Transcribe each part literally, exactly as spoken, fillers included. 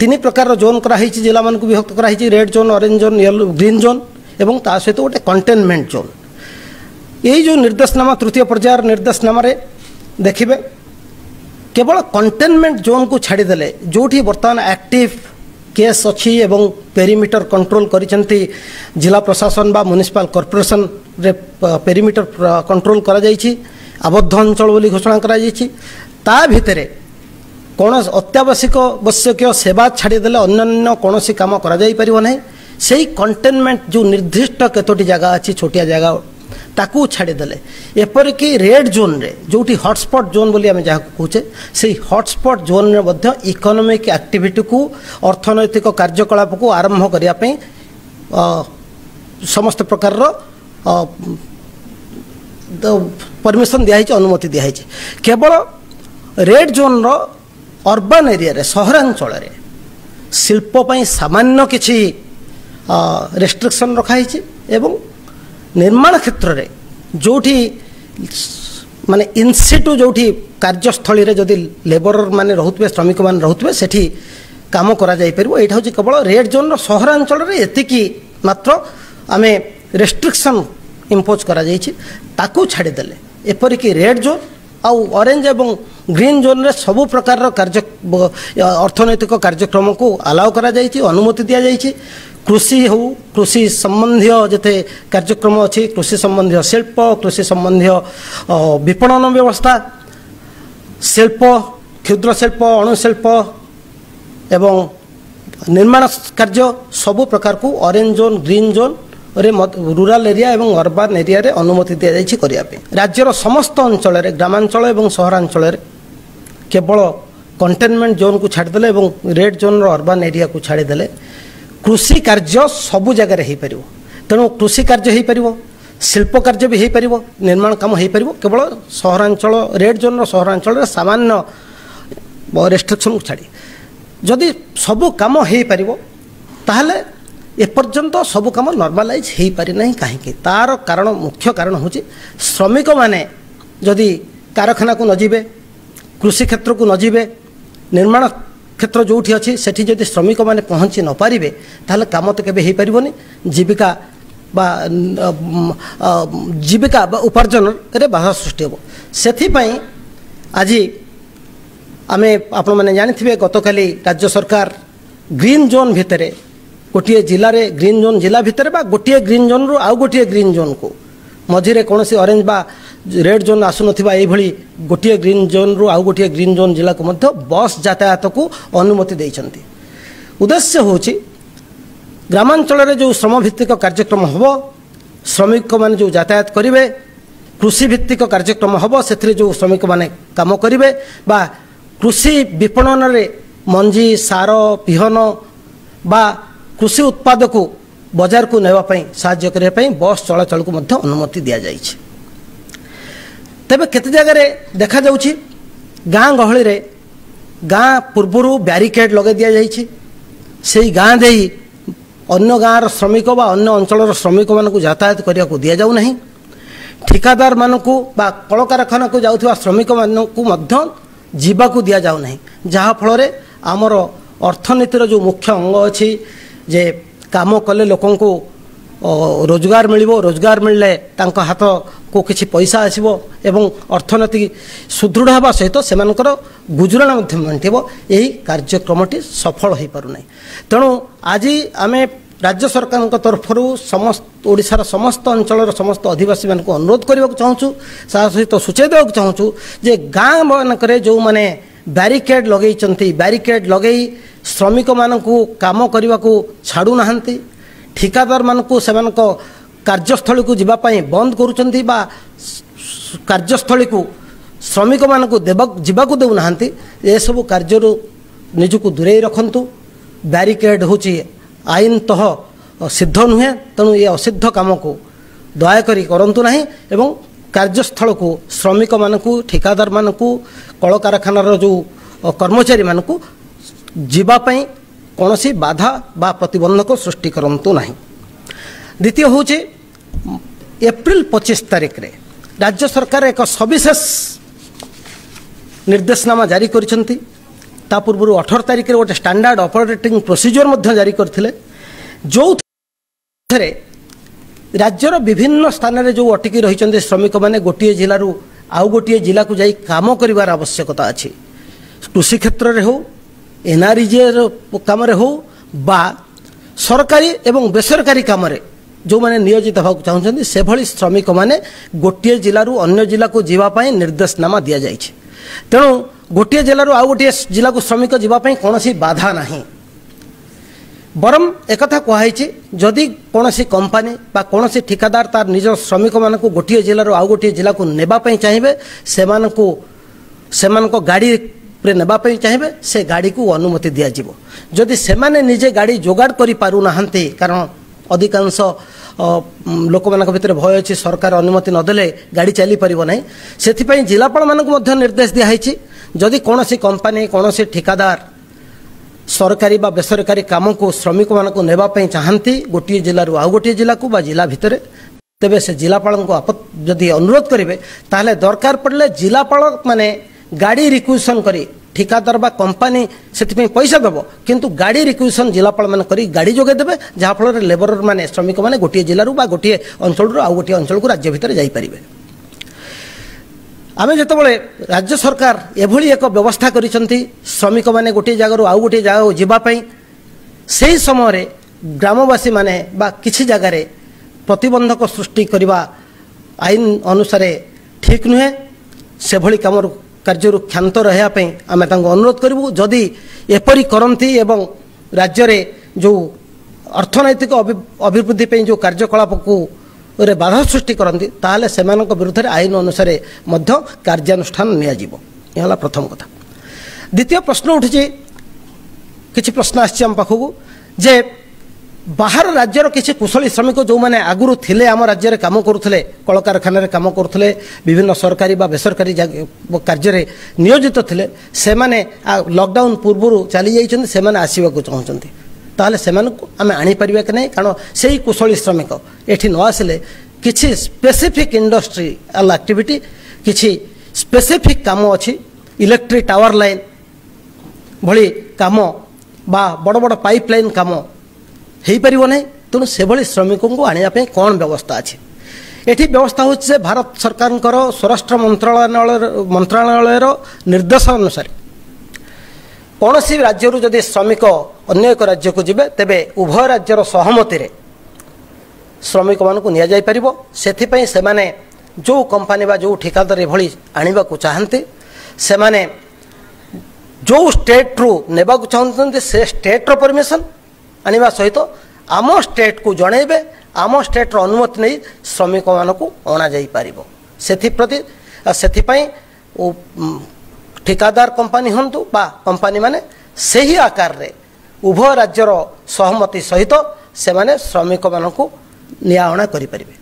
तीन प्रकार जोन कराई जिला मानक विभक्त कराई red zone orange zone yellow green zone एवं ता सहित गोटे कंटेनमेंट जोन। यही जो निर्देशनामा तृतीय पर्यायर निर्देशनामा देखिए केवल कंटेनमेंट जोन को छाड़देले जोठी बर्तमान एक्टिव केस अच्छी एवं पेरीमीटर कंट्रोल करिसेंती जिला प्रशासन बा म्युनिसिपल कॉर्पोरेशन रे पेरीमीटर कंट्रोल करा जाईची आबद्ध अंचल बोली घोषणा करा जाईची ता भितरे कौन अत्यावश्यक आवश्यक सेवा छाड़देले अन्य कौन कम कर सही कंटेनमेंट जो निर्दिष्ट केतोटी जगह अच्छी छोटिया जगह ताकू छाड़देले एपरिक रेड जोन रे जो हॉटस्पॉट जोन बोली आम जहाँ कहे से हॉटस्पॉट जोन रे मध्य इकोनॉमिक एक्टिविटी को अर्थनैतिक कार्यकलाप को आरंभ करने समस्त प्रकार परमिशन दिखाई अनुमति दिखाई केवल रेड जोन रो अर्बन एरिया सहरांचल शिल्पी सामान्य किसी रेस्ट्रिक्शन रखाई एवं निर्माण क्षेत्र रे जोठी माने इनसिटू जोठी कार्यस्थली रे जदि लेबरर माने रहउतबे श्रमिक मान रहउतबे सेठी काम करा जाय परबो। एटा होची केवल रेड जोन रो सहरांचल रे एतिकी मात्र आमे रेस्ट्रिक्शन इंपोज करा जायछि ताकू छाडी देले एपरि कि रेड जोन आउ ऑरेंज एवं ग्रीन जोन रे सब प्रकार रो कार्य अर्थनैतिक कार्यक्रम को अलाउ करा जायछि अनुमति दिया जायछि। कृषि हो कृषि संबंधी जते कार्यक्रम अच्छी कृषि संबंधी शिल्प कृषि संबंधी विपणन व्यवस्था शिल्प क्षुद्र शिल्प अणुशिल्प एवं निर्माण कार्य सब प्रकार को ऑरेंज जोन ग्रीन जोन रे रूरल एरिया एवं अर्बन एरिया रे अनुमति दि जायछि करिया पे। राज्यर समस्त अंचल रे ग्रामांचल एवं सहरांचल रे केवल कंटेनमेंट जोन को छाड़ देले एवं रेड जोन रो अर्बन एरिया को छाड़ देले कृषि कार्य सबु जगह हो पार तेणु कृषि कार्य हो पार शिल्प कार्य भी हो पार निर्माण काम हो पार केवल सहरांचल रेड जोन सहरांचल सामान्य रेस्ट्रिक्शन को छाड़ी जदि सबू काम हो पार ताहले एपर्यंत सबू काम नॉर्मलाइज हो पारि नहीं कहीं तार कारण मुख्य कारण हूँ श्रमिक मैंने जदि कारखाना को नजीबे कृषि क्षेत्र को नजीबे निर्माण क्षेत्र जोठी अच्छी सेठी जदि श्रमिक मैंने पहुँची न पारिबे ताहले काम तो केबे हे परिबोनी जीविका बा जीविका बा उपार्जन रे बाधा सृष्टि हो। सेथि पई आज आम आपण मैंने जानिथिबे गतकाली राज्य सरकार ग्रीन जोन भितरे गोटे जिले रे ग्रीन जोन जिला भितरे बा गोटे ग्रीन जोन रु आउ गोटे ग्रीन जोन को मझीरे कौन से ऑरेंज बा रेड जोन आसुन ये गोटे ग्रीन जोन रु आउ गोटे ग्रीन जोन जिला को मध्य बस यातायात को अनुमति देइछन्ति। उद्देश्य हूँ ग्रामांचल रे जो श्रम भित्तिक कार्यक्रम होबो श्रमिक माने जो यातायात करिवे कृषि भित्तिक कार्यक्रम होबो सेथिरे जो श्रमिक माने काम करिवे बा कृषि विपणन रे मंजी सार पिहन बा कृषि उत्पाद को बाजार को नेवा पई सहायता करिया पई बस चलाचल को मध्य अनुमति दिया जायछि। तेबे केते जगह देखा जाउछि गाँ गहली रे गाँ पूर्वरु बैरिकेड लगे दिया जायछि सेही गाँ देई अन्य गाँर श्रमिक बा अन्य अंचल श्रमिक मानक यातायात करिया को दिया जाउ नहीं। ठेकेदार मानक बा कलकारखाना को जाउथिबा श्रमिक मानक मध्य जीवा को दिया जाउ नहीं जहाँ फल रे आमर अर्थनीतिर जो मुख्य अंग अछि जे काम कले लोकन को रोजगार मिलिबो रोजगार मिलले तांका हाथ को किसी पैसा आसीबो एवं अर्थनीति सुदृढ़ होगा सहित से गुजराण मेंटेब यही कार्यक्रमटी सफल हो पार नहीं। तेणु आज आम राज्य सरकार तरफर समस्त ओडिशार समस्त अंचल समस्त आदिवासी मानक अनुरोध करने को चाहूँ सहित सूचाई देवाक चाहूँ जे गाँ मानक जो मैंने बैरिकेड लगे बैरिकेड लगे श्रमिक मानक काम करने को छाड़ू ना ठेकेदार मानक से कार्यस्थल को जीवाई बंद करुँच कार्यस्थल को श्रमिक मानक जीवाक देना ये सब कार्य निजक दूरे रखु बैरिकेड हूँ आईन तह सिद्ध नुहे तेणु ये असिद्ध काम को दयाकोरी करंतु नाही एवं कार्यस्थल को श्रमिक मानक ठेकेदार मानक कलकारखानार जो कर्मचारी मानक जीवाई कौनसी बाधा बा प्रतिबंधक सृष्टि करंतु नाही। द्वितीय हूँ एप्रिल पच्चीस तारीख रे राज्य सरकार एक सविशेष निर्देशनामा जारी करिसेंती ता पूर्व अठर तारिख गोटे स्टैंडर्ड ऑपरेटिंग प्रोसीजर जारी करथिले जो थे राज्यर विभिन्न स्थान में जो अटकी रही श्रमिक मैंने गोटे जिलू आउ गोटे जिला को जाई काम करिवार आवश्यकता अच्छी कृषि क्षेत्र में हो एनआरजे काम हो बा सरकारी एवं बेसरकारी काम जो मैंने नियोजित होगा चाहते से भली श्रमिक मैंने गोटे जिलू अन्य जिला को जीवाई निर्देशनामा दि जाए तेणु गोटे जिलू आउ गोटे जिला को श्रमिक जीवाई कौन बाधा ना बरम एक कहुई जदि कौन कंपानी बा कौन ठिकादार तार निज श्रमिक मान गोटे जिलू आउ गोटे जिला को नेबापी चाहिए से गाड़ी नेबापी चाहिए से गाड़ी को अनुमति दि जाव जदि से निजे गाड़ी जोगाड़ कर पारना कारण अधिकांश लोक मान भर भय अच्छी सरकार अनुमति नदेले गाड़ी चली पार ना से जिलापाल मानक निर्देश दिखाई जदि कौन कंपानी कौन ठिकादार सरकारी बा बेसरकारी काम को श्रमिक मानक नेबापी चाहती गोटे जिलू आउ गोटे जिला को बा जिला भितर तेबे से जिलापाल जदि अनुरोध करेंगे ताहले दरकार पड़े जिलापाल माने गाड़ी रिक्विजिशन करी ठिकादार बा कंपानी से पैसा देव किंतु गाड़ी रिक्विजिशन जिलापाल मान करी गाड़ी जोगेदेवे जहाँफल लेबर मैंने श्रमिक मैंने गोटे जिलू बा गोटे अंचल आउ गोटे अंचल को राज्य भितर जाइपारे आमे जेतबळे राज्य सरकार एभली एक व्यवस्था करिसंती श्रमिक माने गोटे जगारू आउ गोटे जगा जीवा पई सेही समय ग्रामवासी माने बा किछि जगार प्रतिबंधक सृष्टि करवा आईन अनुसार ठीक नुहे से भली काम कार्यरू क्षांत रहया पई आमे तांको अनुरोध करिवु जदि एपरि करंती एवं राज्य रे जो अर्थनैतिक अभिवृद्धि पई जो कार्यकलाप को रे बाधा सृष्टि करती ताहले सेमानक विरुद्ध रे आईन अनुसार मध्य कार्यानुष्ठान निया जीवो ये हला प्रथम कथा। द्वितीय प्रश्न उठिजे किछि प्रश्न आछि हम पाखु जे बाहर राज्य रो किछि कुशली श्रमिक जो माने आगुरु थिले आम राज्य रे काम करुथिले कलकारखाना रे काम करुथिले विभिन्न सरकारी बा बेसरकारी कार्य रे नियोजित थिले से माने लॉकडाउन पूर्वरु चली जाइछन से माने आसीबा को चाहछन्ती ताहले सेमानकु आमे आनी परिबे कि नै कारण सेही कुशली श्रमिक एठी न आसिले किछि स्पेसिफिक इंडस्ट्री अल एक्टिविटी किछि स्पेसिफिक काम अछि इलेक्ट्रिक टावर लाइन भली काम बा बड़ बड़ पाइपलाइन काम हेई परिबो नै तनु से भली श्रमिकन को आनिया पे कोन व्यवस्था अछि एठी व्यवस्था होछि जे भारत सरकारनकर स्वराष्ट्र मंत्रालय मंत्रालयर निर्देश अनुसार कौन सी राज्य रू जदि श्रमिक अन्य एक राज्य को जीवे तेबे उभय राज्यर सहमति रे श्रमिक मानक निया जाय परिबो सेथि पई से माने जो कंपनी बा जो ठेकादार भली आनिबा को चाहन्ते से माने जो स्टेट रू नेबा को चाहन्ते से स्टेट रो परमिशन आनिबा सहित आम स्टेट को जणैबे आम स्टेट रो अनुमति नै श्रमिक मानक अणा जाय परिबो सेथि प्रति सेथि पई ठेकादार कंपानी हंतु बा कंपानी माने सही आकार रे उभय राज्यर सहमति सहित से माने श्रमिक मानक नियाणा करि परिबे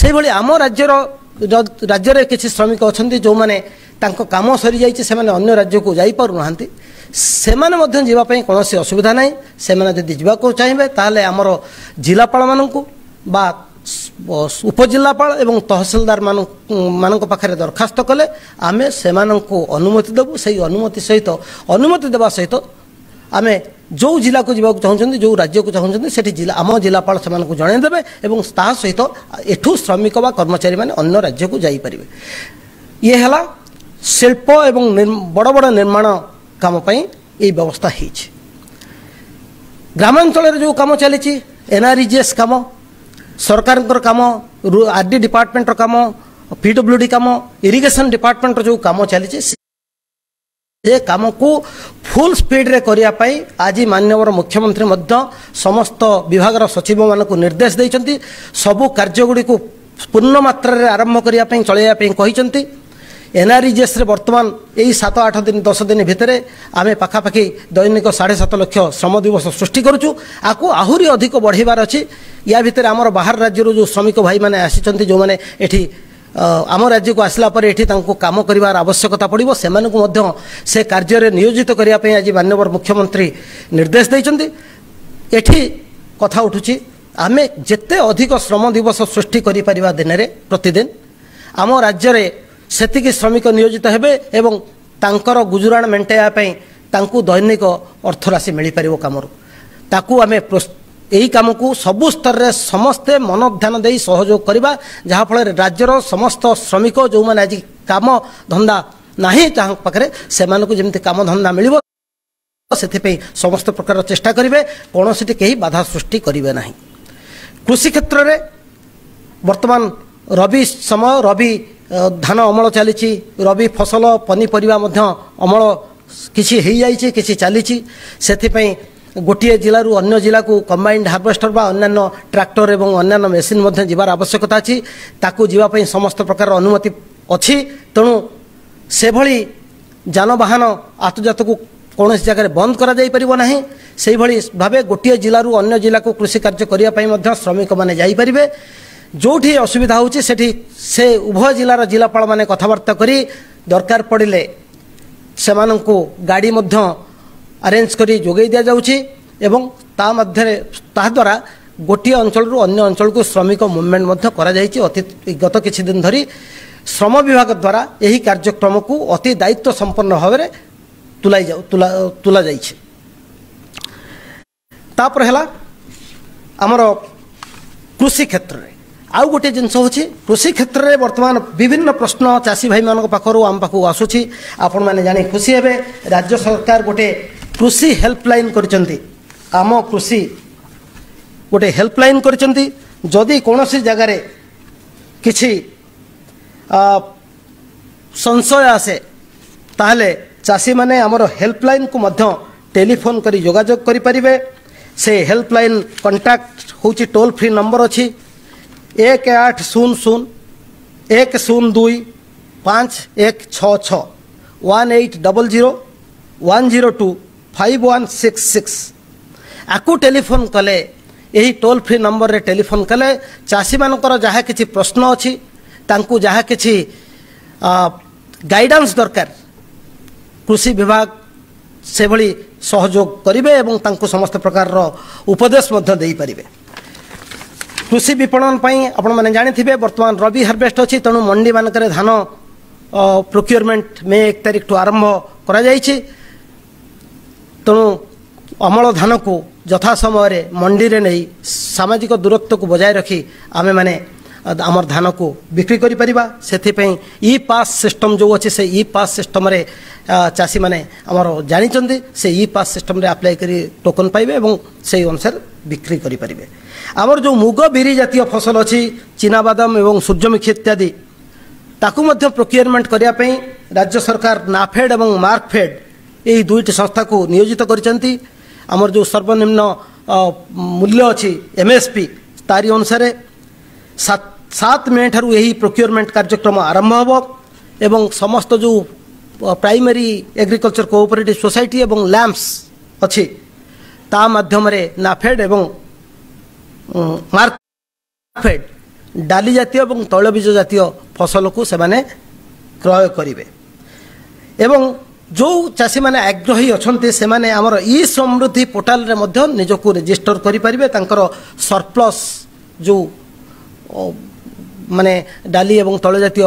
सेहि भली आम राज्यर राज्य रे किछि श्रमिक अछन्ती जो माने तांको काम सरी जाईछि से माने अन्य राज्य को जाई पारु नहंती से माने मध्य जीवा पई कोनोसी असुविधा नै से माने जदि जीवा को चाहिबे ताले हमर जिलापाल मानक बा उपजिलापाल एवं तहसीलदार मान मान पाखे दरखास्त कले आम से अनुमति देवु से अनुमति सहित अनुमति देवा सहित आम जो जिला को जीवाक चाहते जो राज्य को चाहते से जिला आम जिलापाल से जनईदे और सहित एठू श्रमिक व कर्मचारी मैंने अन्य राज्य को जापर ये है शिल्प एवं बड़ बड़ निर्माण कामपाई ये व्यवस्था हो ग्रामांचल जो कम चली एनआरईजीएस कम सरकार काम आरडी डिपार्टमेंट काम पीडब्ल्यूडी काम इरिगेशन डिपार्टमेंट जो काम चली से काम को फुल स्पीड रे करने आज माननीय मुख्यमंत्री समस्त विभाग सचिव मानक निर्देश देइछन्ति सबु कार्यगुडी को पूर्ण मात्रा रे आरंभ करने चलैया एनआरईजेएस रे वर्तमान यही सात आठ दिन दस दिन भितर आम पाखापाखि दैनिक साढ़े सात लक्ष श्रम दिवस सृष्टि करुचु आपको आहुरी अधिक बढ़ाइबार अच्छी या भितर आमर बाहर राज्य जो श्रमिक भाई मैंने आसी जो मैंने एठी आम राज्य को आसला पर एठी तांको काम करिवार आवश्यकता पड़ो से से कार्य नियोजित करने आज माननीय मुख्यमंत्री निर्देश देइछन्ति एठी कथा उठुची आम जिते अधिक श्रम दिवस सृष्टि कर दिन प्रतिदिन आम राज्य सेतिक श्रमिक नियोजित हेबे एवं तांकर गुजुराण मेंटेया तांकु दैनिक अर्थराशि मिल पार कम ताकू आम यही कम को सबु स्तर में समस्ते मन ध्यान दे सहयोग करवा जहाँफल राज्यर समस्त श्रमिक जो मैंने आज कम धंदा ना पाखे से जमी कम धंदा मिल से समस्त प्रकार चेष्टा करेंगे कौन से कहीं बाधा सृष्टि करेंगे ना। कृषि क्षेत्र में वर्तमान रबी समय रबी धान अमल चली रबी फसल पनीपरिया अमल किसी हो जाए किसी चली से गोटे जिलूर अगर जिला को कंबाइंड हार्वेस्टर बा अन्य ट्रैक्टर एवं अन्य मेसीन जीवार आवश्यकता अच्छी ताकू जीवाई समस्त प्रकार अनुमति अच्छी तेणु से भली जानबाहन आतजात को कौन सी जगह बंद करा जाई परिबो नाही। से भली भावे गोटे जिलूर अगर जिला को कृषि कार्य करने श्रमिक मैंने जापरेंगे जोठी असुविधा होची सेठी से उभय जिलार जिलापाल मैंने कथबार्ता करी दरकार पड़े से माननकु गाड़ी मध्य अरेंज करी जोगई दिया जाउची एवं ता मध्यरे ता द्वारा गोटे अंचल रु अन्य अंचल को श्रमिक मूवमेंट मध्य करा जाईची। अति गत किछि दिन धरी श्रम विभाग द्वारा यही कार्यक्रम को अति दायित्व संपन्न भाव में तुलाई जाउ तुला तुला जाईची। तापर हैला हमर कृषि क्षेत्र रे आउ गोटे जिनस होची कृषि क्षेत्र में वर्तमान विभिन्न प्रश्न चाषी भाई मान पाखर आम पाखु आसूसी आपण मैंने जानी खुशी हे। राज्य सरकार गोटे कृषि हेल्पलाइन करचंती आम कृषि गोटे हेल्पलाइन करचंती जदि कौन सी जगार किसी संशय आसे ताहले चाषी माने आमर हेल्पलाइन को मध्य टेलीफोन करी जोगाजोग करि परिबे। से हेल्पलाइन कांटेक्ट होची टोल फ्री नंबर अछि एक आठ शून्य शून्य एक शून्य दुई पाँच एक छः छः one eight double zero one zero two five one six six आपको टेलीफोन कले यही टोल फ्री नंबर रे टेलीफोन कले चाषी मानकर जहाँ किसी प्रश्न अच्छी तांकु जहाँ किसी गाइडेंस दरकार कृषि विभाग से भली सहयोग करिबे एवं तांकु समस्त प्रकार रो उपदेश मध्य देई परिबे। कृषि विपणन आपण मैंने जाने वर्तमान रबी हार्वेस्ट अच्छी तेणु मंडी मानक धान प्रोक्योरमेंट मे एक तारिख ठू आरंभ करा जाइछि तेणु अमल धान को यथा समय मंडी रे नहीं सामाजिक दूरत्व को बजाय रखी आमे माने आमर धान को बिक्री करि परिबा। सेथिपई ई पास सिस्टम जो अछि से ई पास सिस्टम रे चासी माने हमर जानि चंदी से ई पास सिस्टम रे अप्लाई करी टोकन पाइबे एवं से अनुसार बिक्री करि परिबे। आमर जो मुग बिरी जातीय फसल अछि चीना बादाम एवं सूर्यमुखी इत्यादि ताकू मध्य प्रोक्योरमेंट करिया पई राज्य सरकार नाफेड एवं मार्कफेड एही दुईटी संस्था को नियोजित करिसंती। आमर जो सर्वनिम्न मूल्य अछि एमएसपी तारि अनुसार सात सात मे ठारू यही प्रोक्योरमेंट कार्यक्रम आरंभ होबो एवं समस्त जो प्राइमरी एग्रीकल्चर कोऑपरेटिव सोसाइटी एवं लैम्प्स अछि ता माध्यम रे नाफेड एवं मार्कफेड डाली जातीय एवं तैलबीज जातीय फसल को से माने क्रय करिवे। एवं जो चाषी माने आग्रही अछंते से माने हमर ई समृद्धि पोर्टल रे मध्य निजको रजिस्टर करि परिबे तांकर सरप्लस जो माने डाली एवं तैल जातीय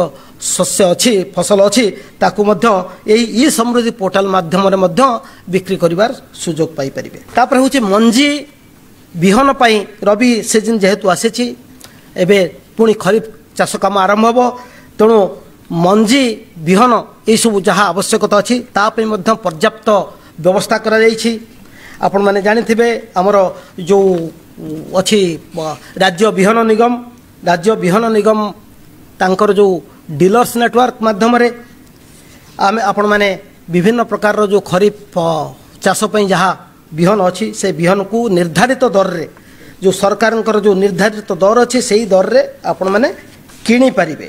शस्य अच्छी फसल अच्छी ताकू मध्य यही समृद्धि पोर्टाल माध्यम रे मध्य बिक्री करिवार सुयोग पाई परिबे। तापर होची मंजी बिहन पाई रबी सीजन जेहेतु आसेछि एबे पुणी खरीफ चाष काम आरंभ होबो तेणु मंजी बिहन ए सब जहाँ आवश्यकता अछि तापई मध्य पर्याप्त व्यवस्था करा जाइछि। आपण माने जानिथिबे हमर जो अछि राज्य बिहन निगम राज्य बिहन निगम तांकर जो डीलर्स नेटवर्क माध्यम रे आमे आपण माने विभिन्न प्रकार रो जो खरीफ चाष पई जहाँ बिहन अछि से बिहन को निर्धारित दर रे जो सरकारन कर जो निर्धारित दर अछि सेही दर रे आपण माने किनी परिबे।